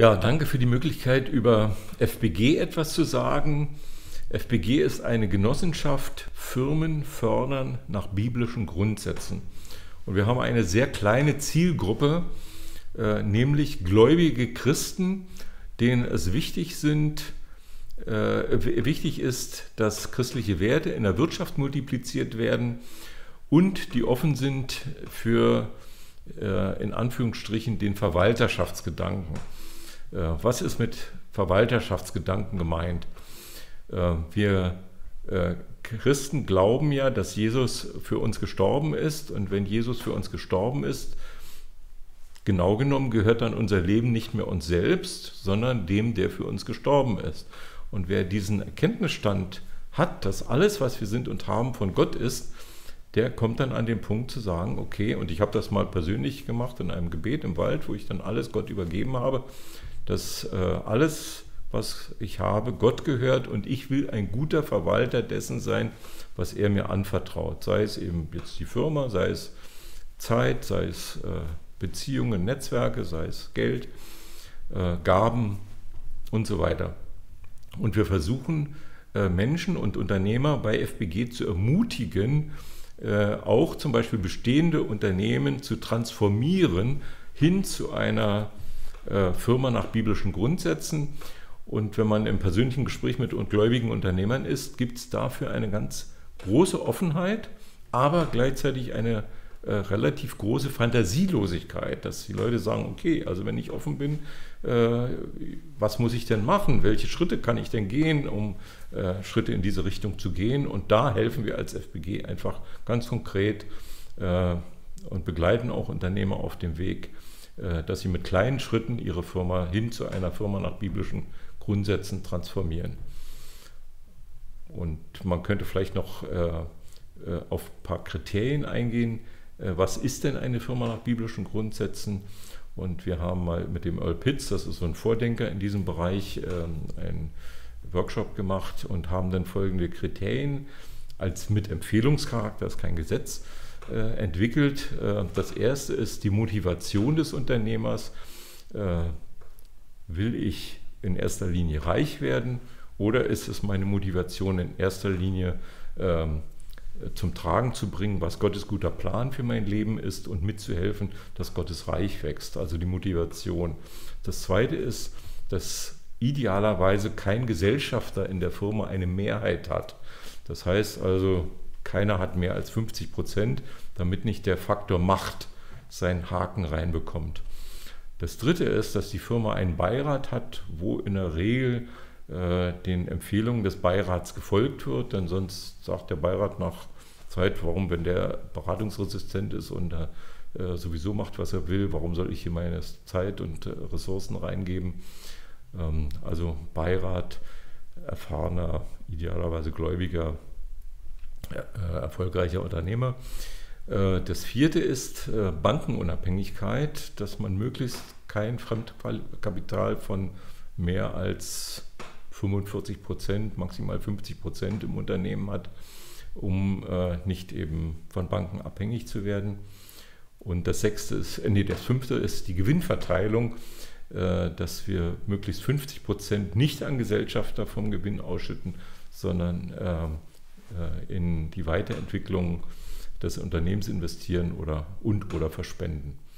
Ja, danke für die Möglichkeit, über FBG etwas zu sagen. FBG ist eine Genossenschaft, Firmen fördern nach biblischen Grundsätzen. Und wir haben eine sehr kleine Zielgruppe, nämlich gläubige Christen, denen es wichtig ist, dass christliche Werte in der Wirtschaft multipliziert werden und die offen sind für, in Anführungsstrichen, den Verwalterschaftsgedanken. Was ist mit Verwalterschaftsgedanken gemeint? Wir Christen glauben ja, dass Jesus für uns gestorben ist, und wenn Jesus für uns gestorben ist, genau genommen gehört dann unser Leben nicht mehr uns selbst, sondern dem, der für uns gestorben ist. Und wer diesen Erkenntnisstand hat, dass alles, was wir sind und haben, von Gott ist, der kommt dann an den Punkt zu sagen, okay, und ich habe das mal persönlich gemacht in einem Gebet im Wald, wo ich dann alles Gott übergeben habe, dass alles, was ich habe, Gott gehört, und ich will ein guter Verwalter dessen sein, was er mir anvertraut. Sei es eben jetzt die Firma, sei es Zeit, sei es Beziehungen, Netzwerke, sei es Geld, Gaben und so weiter. Und wir versuchen, Menschen und Unternehmer bei FBG zu ermutigen, auch zum Beispiel bestehende Unternehmen zu transformieren hin zu einer Firma nach biblischen Grundsätzen. Und wenn man im persönlichen Gespräch mit gläubigen Unternehmern ist, gibt es dafür eine ganz große Offenheit, aber gleichzeitig eine relativ große Fantasielosigkeit, dass die Leute sagen, okay, also wenn ich offen bin, was muss ich denn machen? Welche Schritte kann ich denn gehen, um Schritte in diese Richtung zu gehen? Und da helfen wir als FBG einfach ganz konkret und begleiten auch Unternehmer auf dem Weg, dass sie mit kleinen Schritten ihre Firma hin zu einer Firma nach biblischen Grundsätzen transformieren. Und man könnte vielleicht noch auf ein paar Kriterien eingehen. Was ist denn eine Firma nach biblischen Grundsätzen? Und wir haben mal mit dem Earl Pitts, das ist so ein Vordenker in diesem Bereich, einen Workshop gemacht und haben dann folgende Kriterien als mit Empfehlungscharakter, das ist kein Gesetz, entwickelt. Das erste ist die Motivation des Unternehmers. Will ich in erster Linie reich werden, oder ist es meine Motivation, in erster Linie zum Tragen zu bringen, was Gottes guter Plan für mein Leben ist und mitzuhelfen, dass Gottes Reich wächst, also die Motivation. Das zweite ist, dass idealerweise kein Gesellschafter in der Firma eine Mehrheit hat. Das heißt also, keiner hat mehr als 50%, damit nicht der Faktor Macht seinen Haken reinbekommt. Das dritte ist, dass die Firma einen Beirat hat, wo in der Regel den Empfehlungen des Beirats gefolgt wird, denn sonst sagt der Beirat nach Zeit, warum, wenn der beratungsresistent ist und sowieso macht, was er will, warum soll ich hier meine Zeit und Ressourcen reingeben? Also Beirat, erfahrener, idealerweise gläubiger, erfolgreicher Unternehmer. Das vierte ist Bankenunabhängigkeit, dass man möglichst kein Fremdkapital von mehr als 45%, maximal 50% im Unternehmen hat, um nicht eben von Banken abhängig zu werden. Und das fünfte ist die Gewinnverteilung, dass wir möglichst 50% nicht an Gesellschafter vom Gewinn ausschütten, sondern in die Weiterentwicklung des Unternehmens investieren oder verspenden.